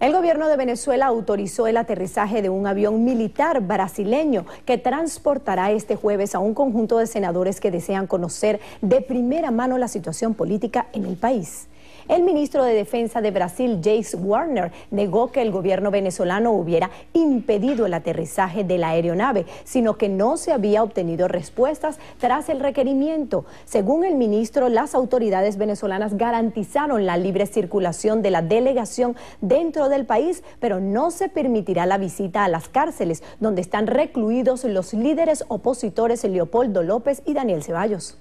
El gobierno de Venezuela autorizó el aterrizaje de un avión militar brasileño que transportará este jueves a un conjunto de senadores que desean conocer de primera mano la situación política en el país. El ministro de Defensa de Brasil, Jaques Wagner, negó que el gobierno venezolano hubiera impedido el aterrizaje de la aeronave, sino que no se había obtenido respuestas tras el requerimiento. Según el ministro, las autoridades venezolanas garantizaron la libre circulación de la delegación dentro del país, pero no se permitirá la visita a las cárceles, donde están recluidos los líderes opositores Leopoldo López y Daniel Ceballos.